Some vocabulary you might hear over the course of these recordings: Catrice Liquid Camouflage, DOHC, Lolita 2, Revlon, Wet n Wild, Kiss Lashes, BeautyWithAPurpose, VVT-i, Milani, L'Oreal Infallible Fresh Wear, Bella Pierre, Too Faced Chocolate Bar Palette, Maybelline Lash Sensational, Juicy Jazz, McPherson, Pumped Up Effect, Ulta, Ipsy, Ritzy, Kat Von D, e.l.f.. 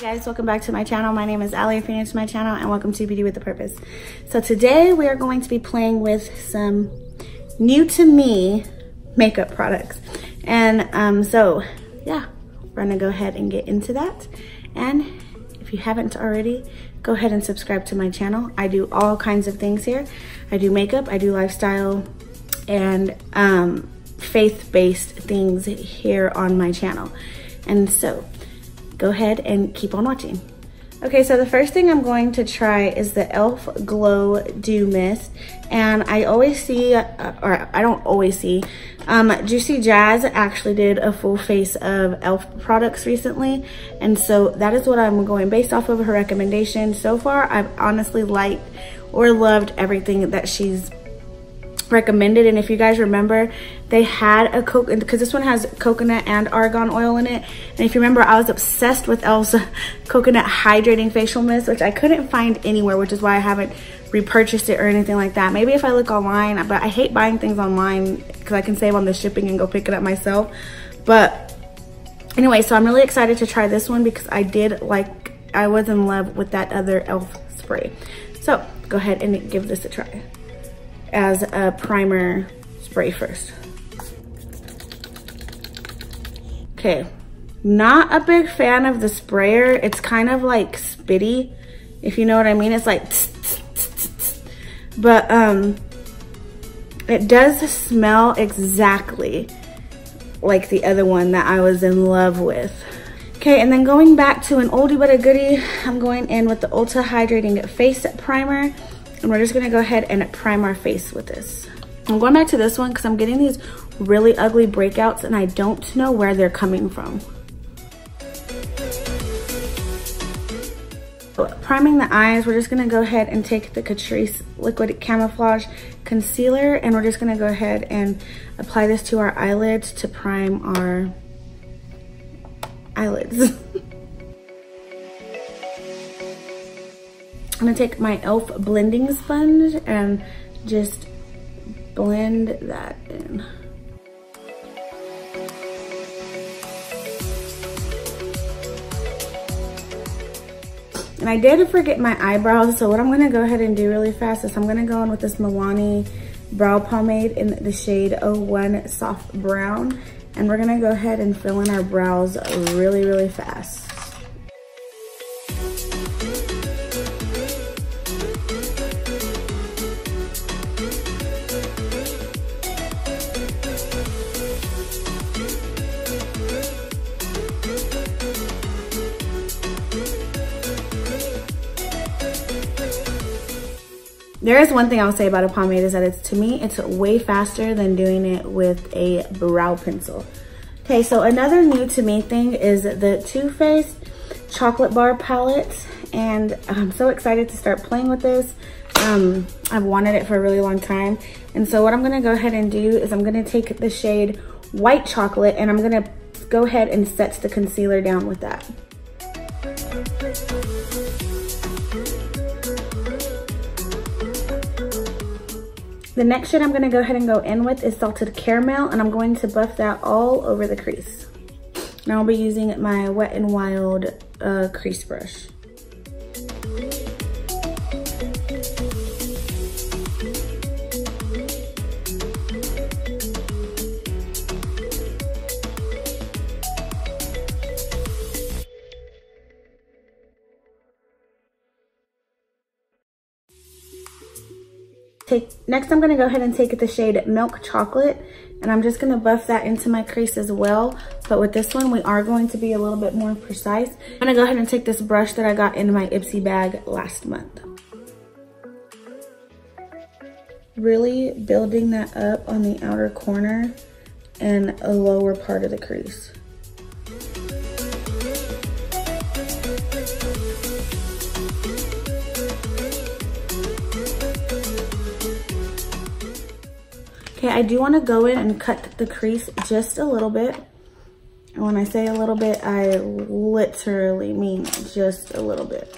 Hey guys, welcome back to my channel. My name is Allie. If you're new to my channel, and welcome to Beauty with a Purpose. So today we are going to be playing with some new to me makeup products. And yeah, we're gonna go ahead and get into that. And if you haven't already, go ahead and subscribe to my channel. I do all kinds of things here. I do makeup, I do lifestyle, and faith-based things here on my channel. And so, go ahead and keep on watching. Okay, so the first thing I'm going to try is the e.l.f. Glow Dew Mist. And I always see, or I don't always see, Juicy Jazz actually did a full face of e.l.f. products recently. And so that is what I'm going based off of her recommendation. So far, I've honestly liked or loved everything that she's recommended. And if you guys remember, they had a coconut, because this one has coconut and argan oil in it. And if you remember, I was obsessed with e.l.f.'s coconut hydrating facial mist, which I couldn't find anywhere, which is why I haven't repurchased it or anything like that. Maybe if I look online, but I hate buying things online because I can save on the shipping and go pick it up myself. But anyway, so I'm really excited to try this one because I was in love with that other e.l.f. spray. So go ahead and give this a try as a primer spray first. Okay, not a big fan of the sprayer. It's kind of like spitty, if you know what I mean. It's like tss, tss, tss, tss. But it does smell exactly like the other one that I was in love with. Okay, and then going back to an oldie but a goodie, I'm going in with the Ulta Hydrating Face Primer, and we're just gonna go ahead and prime our face with this. I'm going back to this one because I'm getting these really ugly breakouts and I don't know where they're coming from. Priming the eyes, we're just gonna go ahead and take the Catrice Liquid Camouflage Concealer, and we're just gonna go ahead and apply this to our eyelids to prime our eyelids. I'm gonna take my e.l.f. blending sponge and just blend that in. And I did forget my eyebrows, so what I'm gonna go ahead and do really fast is I'm gonna go in with this Milani brow pomade in the shade 01 Soft Brown, and we're gonna go ahead and fill in our brows really, really fast. There is one thing I'll say about a pomade is that to me it's way faster than doing it with a brow pencil. Okay, so another new to me thing is the Too Faced Chocolate Bar Palette, and I'm so excited to start playing with this. I've wanted it for a really long time, and so what I'm gonna go ahead and do is I'm gonna take the shade White Chocolate and I'm gonna go ahead and set the concealer down with that. The next shade I'm gonna go ahead and go in with is Salted Caramel, and I'm going to buff that all over the crease. And I'll be using my Wet n Wild crease brush. Next, I'm gonna go ahead and take the shade Milk Chocolate, and I'm just gonna buff that into my crease as well. But with this one, we are going to be a little bit more precise. I'm gonna go ahead and take this brush that I got in my Ipsy bag last month. Really building that up on the outer corner and a lower part of the crease. Okay, I do want to go in and cut the crease just a little bit. And when I say a little bit, I literally mean just a little bit.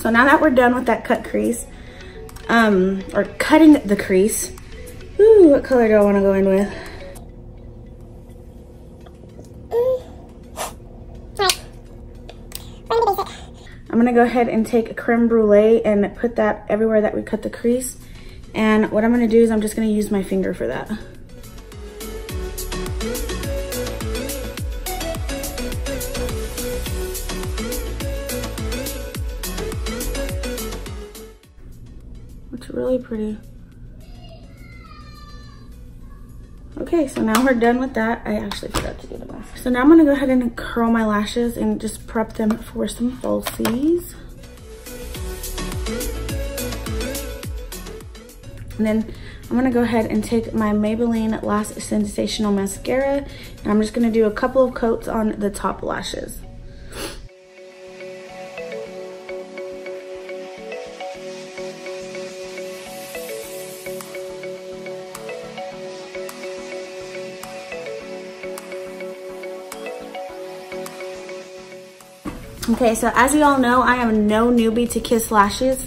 So now that we're done with that cut crease, or cutting the crease, ooh, what color do I want to go in with? I'm gonna go ahead and take a creme brulee and put that everywhere that we cut the crease. And what I'm gonna do is I'm just gonna use my finger for that. Looks really pretty. Okay, so now we're done with that. I actually forgot to do the mask. So now I'm gonna go ahead and curl my lashes and just prep them for some falsies. And then I'm gonna go ahead and take my Maybelline Lash Sensational Mascara, and I'm just gonna do a couple of coats on the top lashes. Okay, so as you all know, I am no newbie to Kiss Lashes,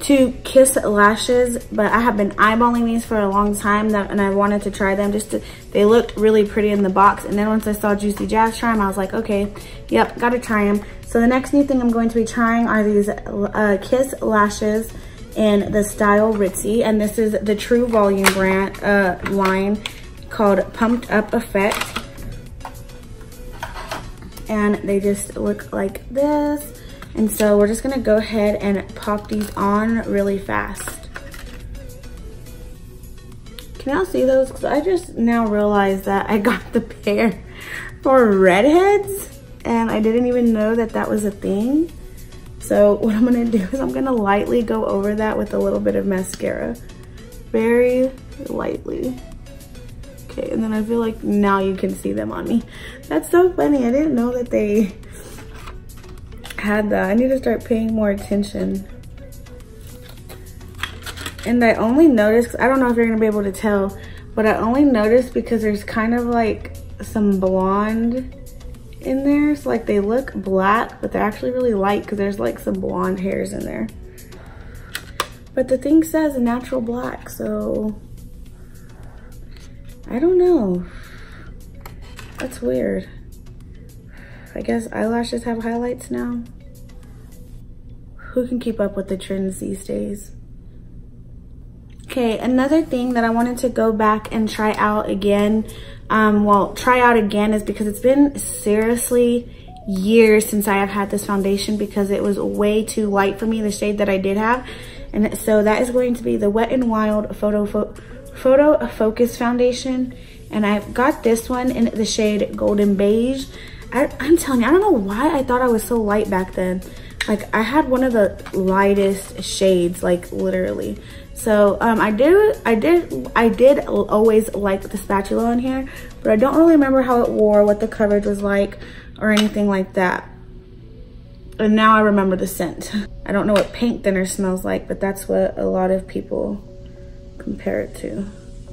but I have been eyeballing these for a long time, and I wanted to try them just to, they looked really pretty in the box. And then once I saw Juicy Jazz try them, I was like, okay, yep, gotta try them. So the next new thing I'm going to be trying are these Kiss Lashes in the style Ritzy, and this is the True Volume brand line called Pumped Up Effect. And they just look like this. And so we're just gonna go ahead and pop these on really fast. Can y'all see those? Because I just now realized that I got the pair for redheads, and I didn't even know that that was a thing. So what I'm gonna do is I'm gonna lightly go over that with a little bit of mascara. Very lightly. Okay, and then I feel like now you can see them on me. That's so funny. I didn't know that they had that. I need to start paying more attention. And I only noticed, I don't know if you're going to be able to tell, but I only noticed because there's kind of like some blonde in there. So like they look black, but they're actually really light because there's like some blonde hairs in there. But the thing says natural black, so I don't know. That's weird. I guess eyelashes have highlights now. Who can keep up with the trends these days? Okay, another thing that I wanted to go back and try out again, is because it's been seriously years since I have had this foundation because it was way too light for me, the shade that I did have. And so that is going to be the Wet n Wild Photo Focus Foundation, and I've got this one in the shade Golden Beige. I'm telling you, I don't know why I thought I was so light back then. Like I had one of the lightest shades, like literally. So I did always like the spatula in here, but I don't really remember how it wore, what the coverage was like, or anything like that. And now I remember the scent. I don't know what paint thinner smells like, but that's what a lot of people compare it to.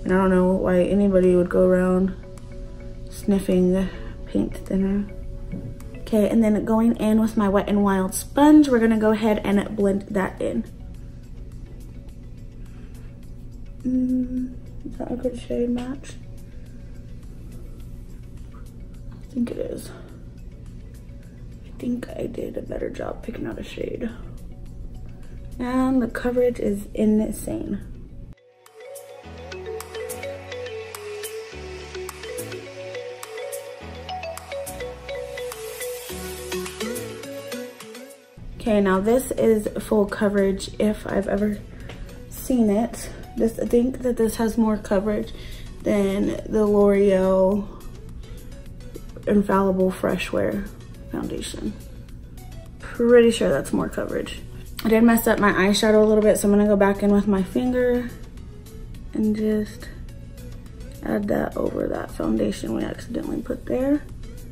And I don't know why anybody would go around sniffing paint thinner. Okay, and then going in with my Wet n Wild sponge, we're gonna go ahead and blend that in. Is that a good shade match? I think it is. I think I did a better job picking out a shade. And the coverage is insane. Okay, now this is full coverage if I've ever seen it. I think that this has more coverage than the L'Oreal Infallible Fresh Wear foundation. Pretty sure that's more coverage. I did mess up my eyeshadow a little bit, so I'm gonna go back in with my finger and just add that over that foundation we accidentally put there.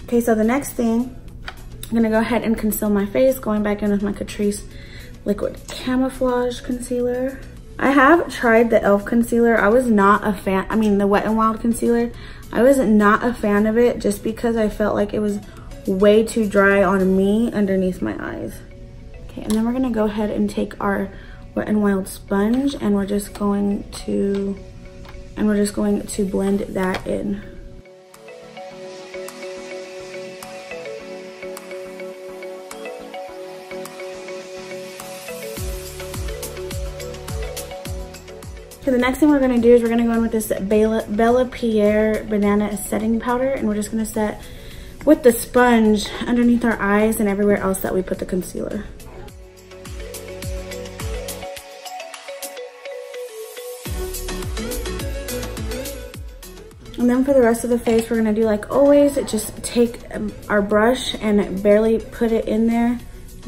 Okay, so the next thing, I'm gonna go ahead and conceal my face, going back in with my Catrice Liquid Camouflage Concealer. I have tried the e.l.f. concealer. I was not a fan, I mean the Wet n Wild concealer. I was not a fan of it just because I felt like it was way too dry on me underneath my eyes. Okay, and then we're gonna go ahead and take our Wet n Wild sponge, and we're just going to blend that in. So the next thing we're gonna do is we're gonna go in with this Bella Pierre Banana Setting Powder, and we're just gonna set with the sponge underneath our eyes and everywhere else that we put the concealer. And then for the rest of the face, we're gonna do like always, just take our brush and barely put it in there,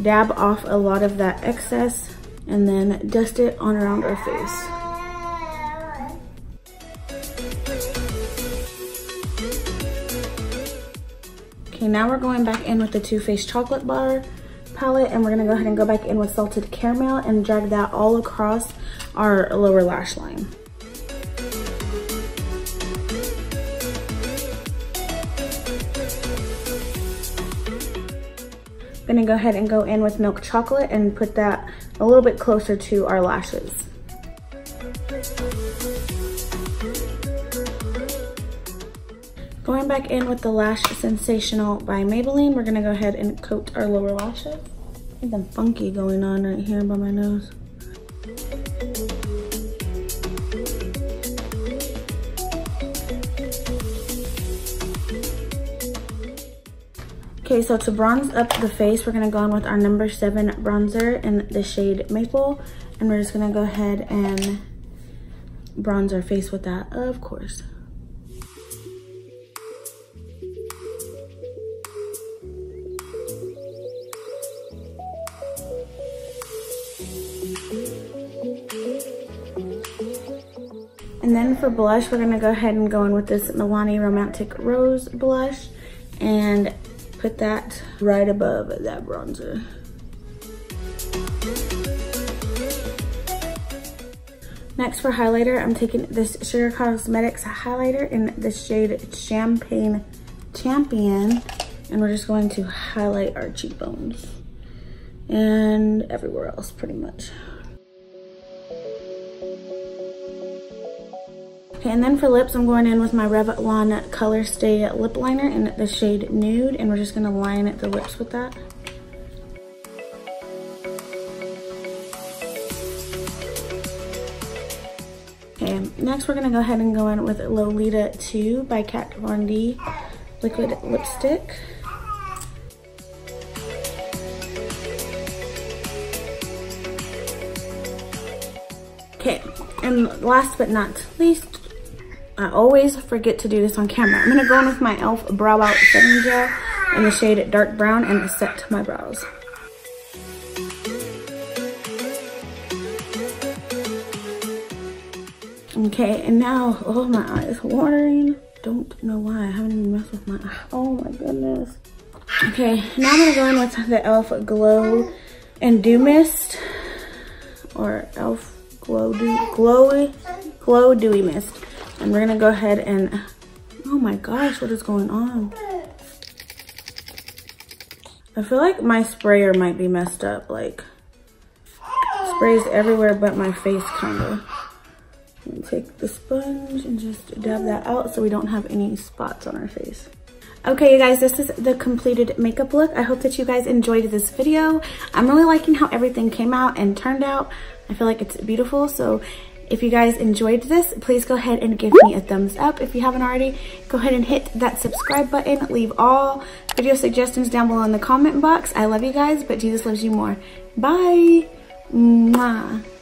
dab off a lot of that excess, and then dust it on around our face. Okay, now we're going back in with the Too Faced Chocolate Bar Palette, and we're gonna go ahead and go back in with Salted Caramel and drag that all across our lower lash line. Gonna go ahead and go in with Milk Chocolate and put that a little bit closer to our lashes. Going back in with the Lash Sensational by Maybelline, we're gonna go ahead and coat our lower lashes. Something funky going on right here by my nose. Okay, so to bronze up the face, we're gonna go in with our number 7 bronzer in the shade Maple, and we're just gonna go ahead and bronze our face with that, of course. And then for blush, we're gonna go ahead and go in with this Milani Romantic Rose blush and put that right above that bronzer. Next for highlighter, I'm taking this Sugar Cosmetics highlighter in the shade Champagne Champion, and we're just going to highlight our cheekbones and everywhere else pretty much. Okay, and then for lips, I'm going in with my Revlon Color Stay Lip Liner in the shade Nude, and we're just gonna line the lips with that. Okay, next we're gonna go ahead and go in with Lolita 2 by Kat Von D Liquid Lipstick. Okay, and last but not least, I always forget to do this on camera. I'm gonna go in with my e.l.f. Brow Out Setting Gel in the shade Dark Brown and set my brows. Okay, and now, oh, my eye is watering. Don't know why, I haven't even messed with my eye. Oh my goodness. Okay, now I'm gonna go in with the e.l.f. Glow and Dew Mist, or e.l.f. Glow Dewy Mist. And we're gonna go ahead and, oh my gosh, what is going on? I feel like my sprayer might be messed up, like sprays everywhere but my face kinda. I'm gonna take the sponge and just dab that out so we don't have any spots on our face. Okay, you guys, this is the completed makeup look. I hope that you guys enjoyed this video. I'm really liking how everything came out and turned out. I feel like it's beautiful, so if you guys enjoyed this, please go ahead and give me a thumbs up. If you haven't already, go ahead and hit that subscribe button. Leave all video suggestions down below in the comment box. I love you guys, but Jesus loves you more. Bye. Mwah.